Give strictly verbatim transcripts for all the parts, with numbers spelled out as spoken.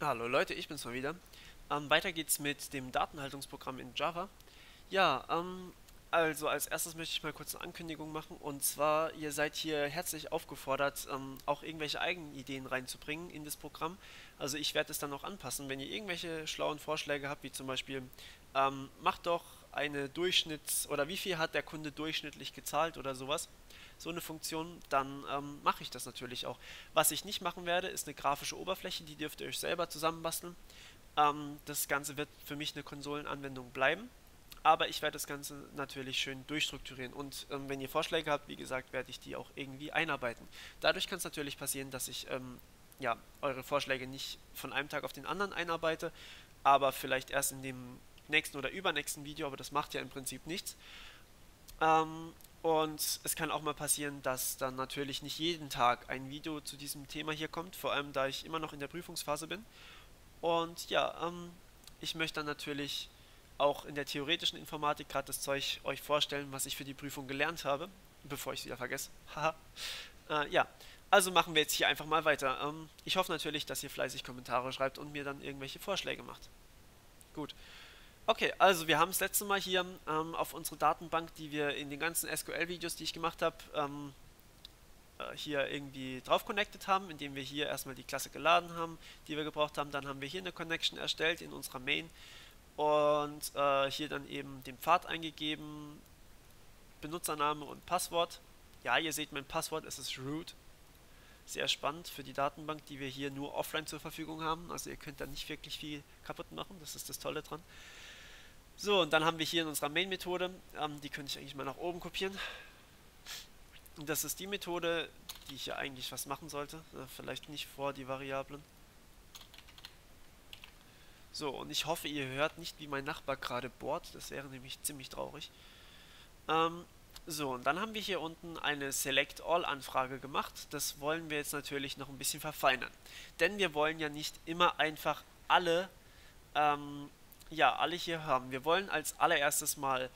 Hallo Leute, ich bin's mal wieder. Ähm, weiter geht's mit dem Datenhaltungsprogramm in Java. Ja, ähm, also als erstes möchte ich mal kurz eine Ankündigung machen. Und zwar, ihr seid hier herzlich aufgefordert, ähm, auch irgendwelche eigenen Ideen reinzubringen in das Programm. Also ich werde es dann auch anpassen. Wenn ihr irgendwelche schlauen Vorschläge habt, wie zum Beispiel, ähm, macht doch eine Durchschnitts- oder wie viel hat der Kunde durchschnittlich gezahlt oder sowas, so eine Funktion, dann ähm, mache ich das natürlich auch. Was ich nicht machen werde, ist eine grafische Oberfläche, die dürft ihr euch selber zusammenbasteln. Ähm, das Ganze wird für mich eine Konsolenanwendung bleiben, aber ich werde das Ganze natürlich schön durchstrukturieren und ähm, wenn ihr Vorschläge habt, wie gesagt, werde ich die auch irgendwie einarbeiten. Dadurch kann es natürlich passieren, dass ich ähm, ja, eure Vorschläge nicht von einem Tag auf den anderen einarbeite, aber vielleicht erst in dem nächsten oder übernächsten Video, aber das macht ja im Prinzip nichts. Ähm, Und es kann auch mal passieren, dass dann natürlich nicht jeden Tag ein Video zu diesem Thema hier kommt, vor allem da ich immer noch in der Prüfungsphase bin. Und ja, ähm, ich möchte dann natürlich auch in der theoretischen Informatik gerade das Zeug euch vorstellen, was ich für die Prüfung gelernt habe, bevor ich es wieder vergesse. Haha. äh, ja, also machen wir jetzt hier einfach mal weiter. Ähm, ich hoffe natürlich, dass ihr fleißig Kommentare schreibt und mir dann irgendwelche Vorschläge macht. Gut. Okay, also wir haben das letzte Mal hier ähm, auf unsere Datenbank, die wir in den ganzen S Q L-Videos, die ich gemacht habe, ähm, äh, hier irgendwie drauf connected haben, indem wir hier erstmal die Klasse geladen haben, die wir gebraucht haben. Dann haben wir hier eine Connection erstellt in unserer Main und äh, hier dann eben den Pfad eingegeben, Benutzername und Passwort. Ja, ihr seht mein Passwort, es ist root. Sehr spannend für die Datenbank, die wir hier nur offline zur Verfügung haben. Also ihr könnt da nicht wirklich viel kaputt machen, das ist das Tolle dran. So, und dann haben wir hier in unserer Main-Methode, ähm, die könnte ich eigentlich mal nach oben kopieren. Und das ist die Methode, die hier eigentlich was machen sollte. Äh, vielleicht nicht vor die Variablen. So, und ich hoffe, ihr hört nicht, wie mein Nachbar gerade bohrt. Das wäre nämlich ziemlich traurig. Ähm, so, und dann haben wir hier unten eine Select-All-Anfrage gemacht. Das wollen wir jetzt natürlich noch ein bisschen verfeinern. Denn wir wollen ja nicht immer einfach alle... Ähm, ja, alle hier haben. Wir wollen als allererstes mal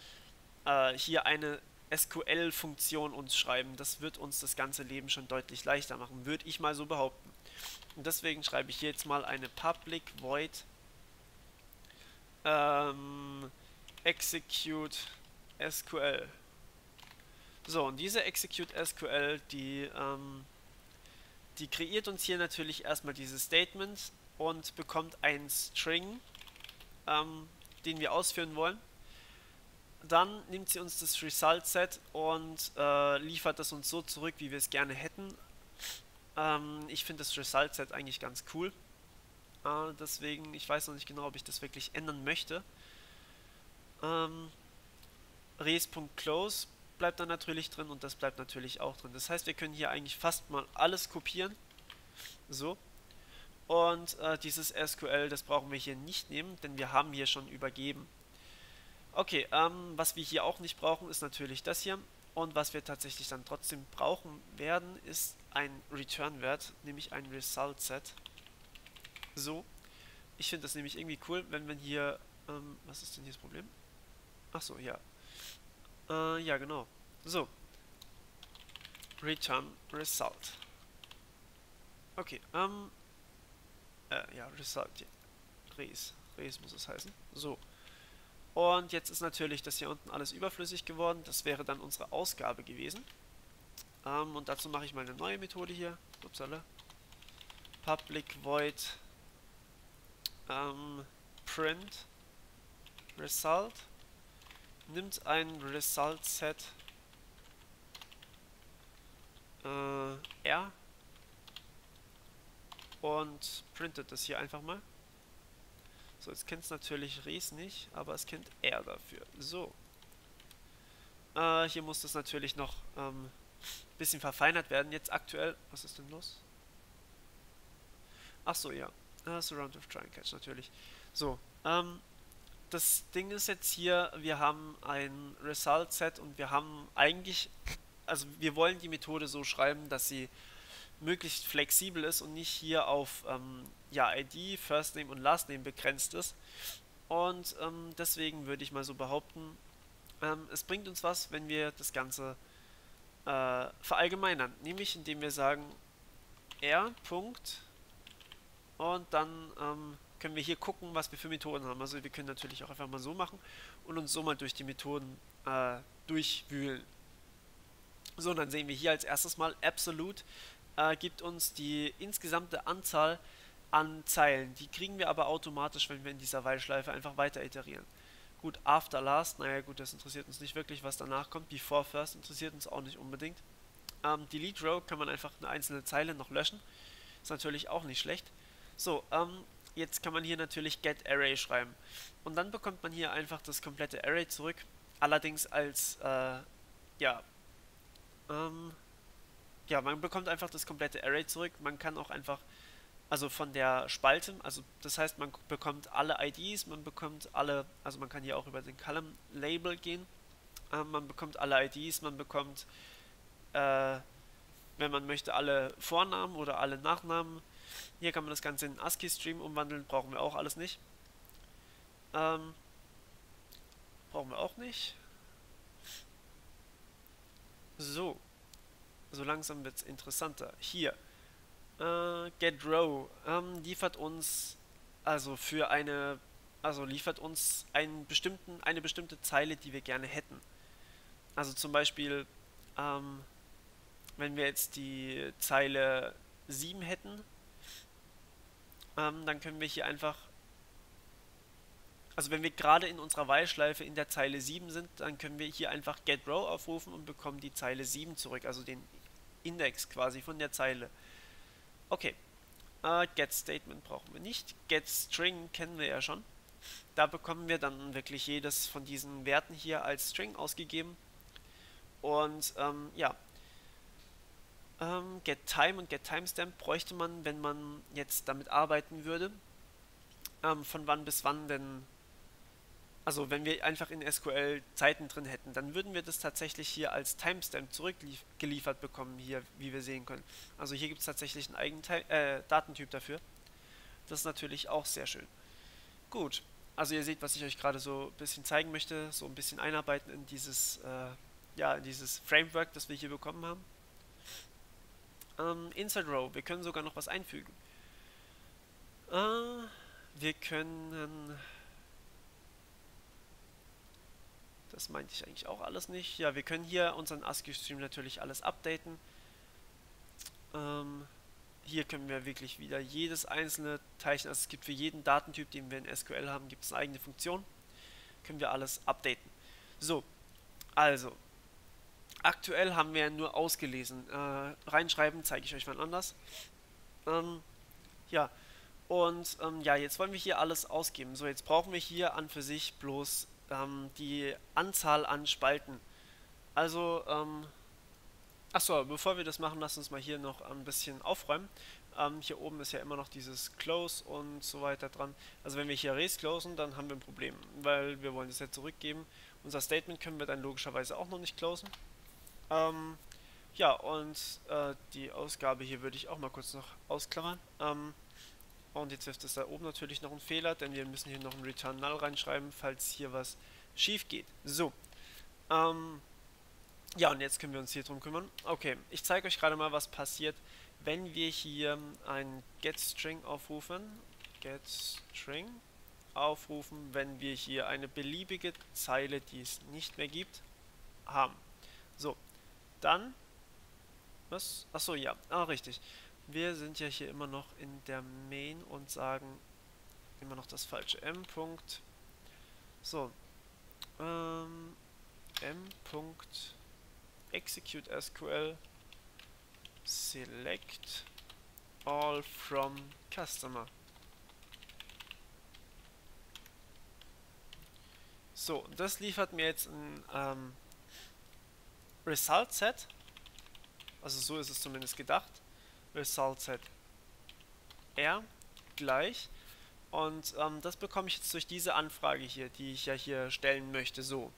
äh, hier eine S Q L-Funktion uns schreiben. Das wird uns das ganze Leben schon deutlich leichter machen, würde ich mal so behaupten. Und deswegen schreibe ich hier jetzt mal eine public void ähm, execute S Q L. So, und diese execute S Q L, die, ähm, die kreiert uns hier natürlich erstmal dieses Statement und bekommt einen String, Ähm, den wir ausführen wollen. Dann nimmt sie uns das ResultSet und äh, liefert das uns so zurück, wie wir es gerne hätten. Ähm, ich finde das ResultSet eigentlich ganz cool. Äh, deswegen, ich weiß noch nicht genau, ob ich das wirklich ändern möchte. Ähm, res.close bleibt dann natürlich drin und das bleibt natürlich auch drin. Das heißt, wir können hier eigentlich fast mal alles kopieren. So. Und äh, dieses S Q L, das brauchen wir hier nicht nehmen, denn wir haben hier schon übergeben. Okay, ähm, was wir hier auch nicht brauchen, ist natürlich das hier. Und was wir tatsächlich dann trotzdem brauchen werden, ist ein Return-Wert, nämlich ein Result-Set. So, ich finde das nämlich irgendwie cool, wenn man hier... Ähm, was ist denn hier das Problem? Achso, ja. Äh, ja, genau. So. Return-Result. Okay, ähm... ja, Result, Res, Res muss es heißen. So. Und jetzt ist natürlich das hier unten alles überflüssig geworden. Das wäre dann unsere Ausgabe gewesen. Ähm, und dazu mache ich mal eine neue Methode hier. Upsala. Public void ähm, print result nimmt ein result set äh, R und printet das hier einfach mal. So, jetzt kennt es natürlich Res nicht, aber es kennt R dafür. So. Äh, hier muss das natürlich noch ein ähm, bisschen verfeinert werden. Jetzt aktuell... Was ist denn los? Achso, ja. Uh, surround with try and catch, natürlich. So. Ähm, das Ding ist jetzt hier, wir haben ein Result-Set und wir haben eigentlich... Also, wir wollen die Methode so schreiben, dass sie... möglichst flexibel ist und nicht hier auf ähm, ja, I D, First Name und Last Name begrenzt ist. Und ähm, deswegen würde ich mal so behaupten, ähm, es bringt uns was, wenn wir das Ganze äh, verallgemeinern. Nämlich indem wir sagen, R. und dann ähm, können wir hier gucken, was wir für Methoden haben. Also wir können natürlich auch einfach mal so machen und uns so mal durch die Methoden äh, durchwühlen. So, und dann sehen wir hier als erstes mal Absolute äh, gibt uns die insgesamte Anzahl an Zeilen. Die kriegen wir aber automatisch, wenn wir in dieser While-Schleife einfach weiter iterieren. Gut, After Last, naja gut, das interessiert uns nicht wirklich, was danach kommt. Before First interessiert uns auch nicht unbedingt. Ähm, Delete Row kann man einfach eine einzelne Zeile noch löschen. Ist natürlich auch nicht schlecht. So, ähm, jetzt kann man hier natürlich Get Array schreiben. Und dann bekommt man hier einfach das komplette Array zurück. Allerdings als, äh, ja, ähm, ja, man bekommt einfach das komplette Array zurück. Man kann auch einfach, also von der Spalte, also das heißt, man bekommt alle I Ds, man bekommt alle, also man kann hier auch über den Column Label gehen. Ähm, man bekommt alle I Ds, man bekommt, äh, wenn man möchte, alle Vornamen oder alle Nachnamen. Hier kann man das Ganze in ASCII-Stream umwandeln, brauchen wir auch alles nicht. Ähm, brauchen wir auch nicht. So, so langsam wird es interessanter. Hier, äh, GetRow ähm, liefert uns also für eine, also liefert uns einen bestimmten, eine bestimmte Zeile, die wir gerne hätten. Also zum Beispiel, ähm, wenn wir jetzt die Zeile sieben hätten, ähm, dann können wir hier einfach, also wenn wir gerade in unserer While-Schleife in der Zeile sieben sind, dann können wir hier einfach GetRow aufrufen und bekommen die Zeile sieben zurück, also den Index quasi von der Zeile. Okay, äh, GetStatement brauchen wir nicht, GetString kennen wir ja schon. Da bekommen wir dann wirklich jedes von diesen Werten hier als String ausgegeben. Und ähm, ja, GetTime und GetTimestamp bräuchte man, wenn man jetzt damit arbeiten würde, ähm, von wann bis wann denn, also wenn wir einfach in S Q L Zeiten drin hätten, dann würden wir das tatsächlich hier als Timestamp zurückgeliefert bekommen, hier, wie wir sehen können. Also hier gibt es tatsächlich einen eigenen Teil, äh, Datentyp dafür. Das ist natürlich auch sehr schön. Gut, also ihr seht, was ich euch gerade so ein bisschen zeigen möchte, so ein bisschen einarbeiten in dieses, äh, ja, in dieses Framework, das wir hier bekommen haben. Insert Row, wir können sogar noch was einfügen. Uh, wir können... Das meinte ich eigentlich auch alles nicht. Ja, wir können hier unseren ASCII-Stream natürlich alles updaten. Um, hier können wir wirklich wieder jedes einzelne Teilchen, also es gibt für jeden Datentyp, den wir in S Q L haben, gibt es eine eigene Funktion. Können wir alles updaten. So, also... Aktuell haben wir nur ausgelesen. Äh, reinschreiben zeige ich euch wann anders. Ähm, ja, und ähm, ja, jetzt wollen wir hier alles ausgeben. So, jetzt brauchen wir hier an für sich bloß ähm, die Anzahl an Spalten. Also, ähm, achso, bevor wir das machen, lasst uns mal hier noch ein bisschen aufräumen. Ähm, hier oben ist ja immer noch dieses Close und so weiter dran. Also wenn wir hier resclosen, dann haben wir ein Problem, weil wir wollen das ja zurückgeben. Unser Statement können wir dann logischerweise auch noch nicht closen. Ähm, ja, und äh, die Ausgabe hier würde ich auch mal kurz noch ausklammern. Ähm, und jetzt wirft es da oben natürlich noch einen Fehler, denn wir müssen hier noch einen Return Null reinschreiben, falls hier was schief geht. So. Ähm, ja, und jetzt können wir uns hier drum kümmern. Okay, ich zeige euch gerade mal, was passiert, wenn wir hier ein GetString aufrufen. GetString aufrufen, wenn wir hier eine beliebige Zeile, die es nicht mehr gibt, haben. So. Dann, was? Achso, ja, ah, richtig. Wir sind ja hier immer noch in der Main und sagen immer noch das falsche M. -Punkt. So, ähm, M. -Punkt, execute S Q L, select all from customer. So, das liefert mir jetzt ein, ähm, ResultSet, also so ist es zumindest gedacht, ResultSet R gleich, und ähm, das bekomme ich jetzt durch diese Anfrage hier, die ich ja hier stellen möchte, so.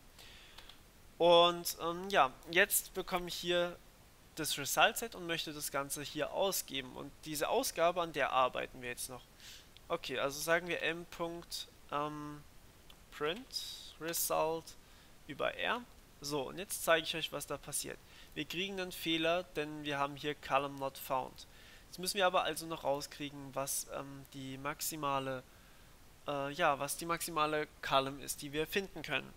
Und ähm, ja, jetzt bekomme ich hier das ResultSet und möchte das Ganze hier ausgeben, und diese Ausgabe, an der arbeiten wir jetzt noch. Okay, also sagen wir m. Ähm, print result über R. So, und jetzt zeige ich euch, was da passiert. Wir kriegen einen Fehler, denn wir haben hier Column not found. Jetzt müssen wir aber also noch rauskriegen, was ähm, die maximale äh, ja, was die maximale Column ist, die wir finden können.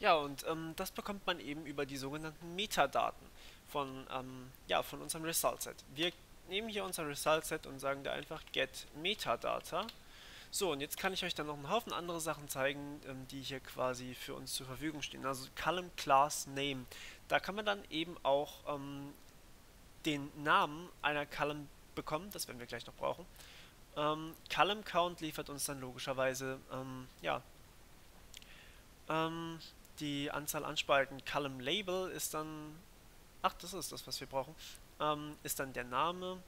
Ja, und ähm, das bekommt man eben über die sogenannten Metadaten von, ähm, ja, von unserem ResultSet. Wir nehmen hier unser ResultSet und sagen da einfach get Metadata. So, und jetzt kann ich euch dann noch einen Haufen andere Sachen zeigen, ähm, die hier quasi für uns zur Verfügung stehen. Also Column Class Name. Da kann man dann eben auch ähm, den Namen einer Column bekommen, das werden wir gleich noch brauchen. Ähm, Column Count liefert uns dann logischerweise ähm, ja, ähm, die Anzahl an Spalten. Column Label ist dann, ach, das ist das, was wir brauchen, ähm, ist dann der Name.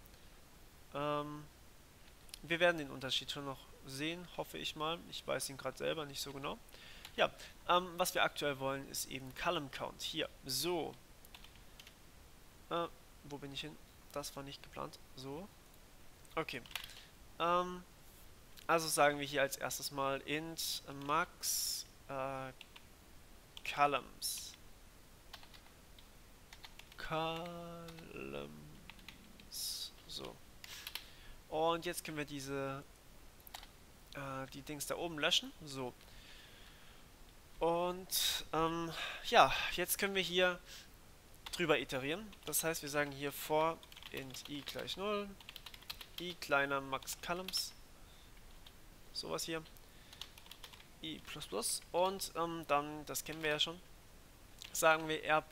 Ähm, wir werden den Unterschied schon noch sehen, hoffe ich mal. Ich weiß ihn gerade selber nicht so genau. Ja, ähm, was wir aktuell wollen, ist eben Column Count. Hier, so. Äh, wo bin ich hin? Das war nicht geplant. So. Okay. Ähm, also sagen wir hier als erstes mal int max äh, columns. Columns. So. Und jetzt können wir diese äh, die Dings da oben löschen. So. Und ähm, ja, jetzt können wir hier drüber iterieren. Das heißt, wir sagen hier for int i gleich null, i kleiner max columns, sowas hier, i plus plus, und ähm, dann, das kennen wir ja schon, sagen wir r.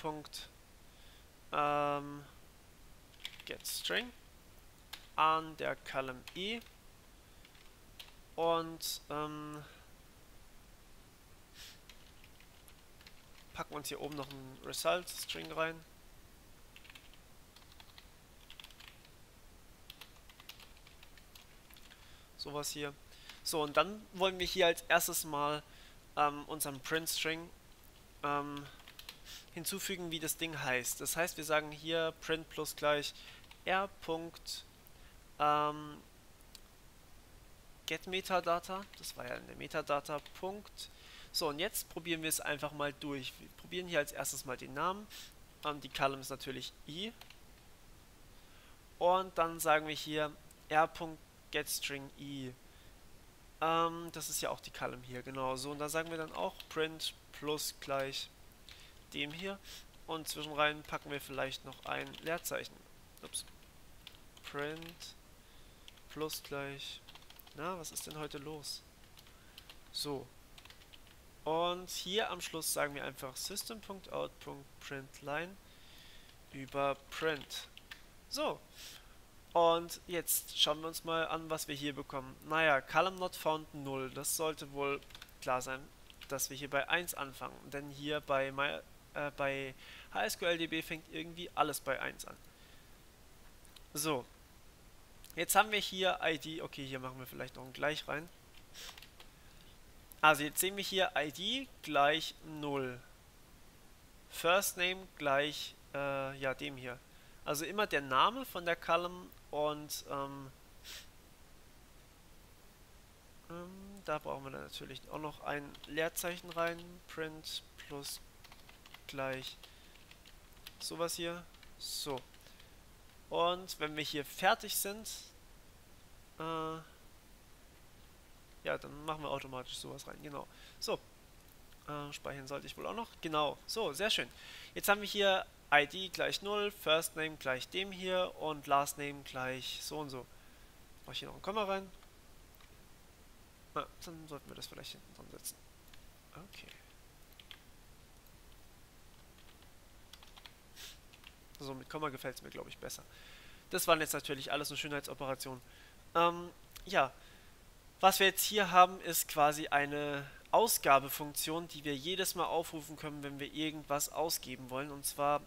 Ähm, get string an der column i und ähm, packen wir uns hier oben noch einen Result String rein. Sowas hier. So, und dann wollen wir hier als erstes mal ähm, unseren Print String ähm, hinzufügen, wie das Ding heißt. Das heißt, wir sagen hier print plus gleich r. Ähm, get Metadata. Das war ja in der Metadata. Punkt. So, und jetzt probieren wir es einfach mal durch. Wir probieren hier als erstes mal den Namen. Ähm, die Column ist natürlich i. Und dann sagen wir hier r.getString i. Ähm, das ist ja auch die Column hier, genau. So, und da sagen wir dann auch print plus gleich dem hier. Und zwischenrein packen wir vielleicht noch ein Leerzeichen. Ups. Print plus gleich. Na, was ist denn heute los? So. Und hier am Schluss sagen wir einfach System.out.println über print. So. Und jetzt schauen wir uns mal an, was wir hier bekommen. Naja, column not found null. Das sollte wohl klar sein, dass wir hier bei eins anfangen. Denn hier bei, my, äh, bei H S Q L D B fängt irgendwie alles bei eins an. So. Jetzt haben wir hier I D. Okay, hier machen wir vielleicht noch ein Gleich rein. Also jetzt sehen wir hier I D gleich null. First Name gleich, äh, ja, dem hier. Also immer der Name von der Column und ähm, ähm, da brauchen wir dann natürlich auch noch ein Leerzeichen rein. Print plus gleich sowas hier. So. Und wenn wir hier fertig sind, äh, ja, dann machen wir automatisch sowas rein, genau. So, äh, speichern sollte ich wohl auch noch. Genau, so, sehr schön. Jetzt haben wir hier I D gleich null, First Name gleich dem hier und Last Name gleich so und so. Mache ich hier noch ein Komma rein. Na, dann sollten wir das vielleicht hinten dran setzen. Okay. So, mit Komma gefällt es mir, glaube ich, besser. Das waren jetzt natürlich alles nur Schönheitsoperationen. Ähm, ja. Was wir jetzt hier haben, ist quasi eine Ausgabefunktion, die wir jedes Mal aufrufen können, wenn wir irgendwas ausgeben wollen. Und zwar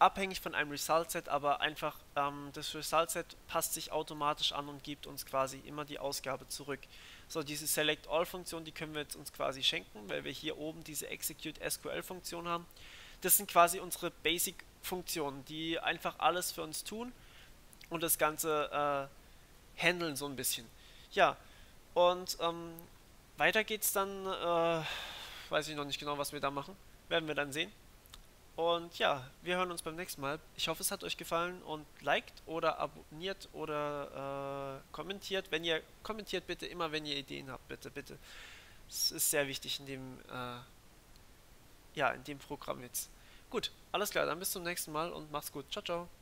abhängig von einem ResultSet, aber einfach ähm, das ResultSet passt sich automatisch an und gibt uns quasi immer die Ausgabe zurück. So, diese Select-All-Funktion, die können wir jetzt uns quasi schenken, weil wir hier oben diese Execute S Q L-Funktion haben. Das sind quasi unsere Basic-Funktionen, die einfach alles für uns tun und das Ganze äh, handeln so ein bisschen. Ja. Und ähm, weiter geht's dann, äh, weiß ich noch nicht genau, was wir da machen, werden wir dann sehen. Und ja, wir hören uns beim nächsten Mal. Ich hoffe, es hat euch gefallen und liked oder abonniert oder äh, kommentiert. Wenn ihr kommentiert, bitte immer, wenn ihr Ideen habt, bitte, bitte. Es ist sehr wichtig in dem, äh, ja, in dem Programm jetzt. Gut, alles klar, dann bis zum nächsten Mal und macht's gut. Ciao, ciao.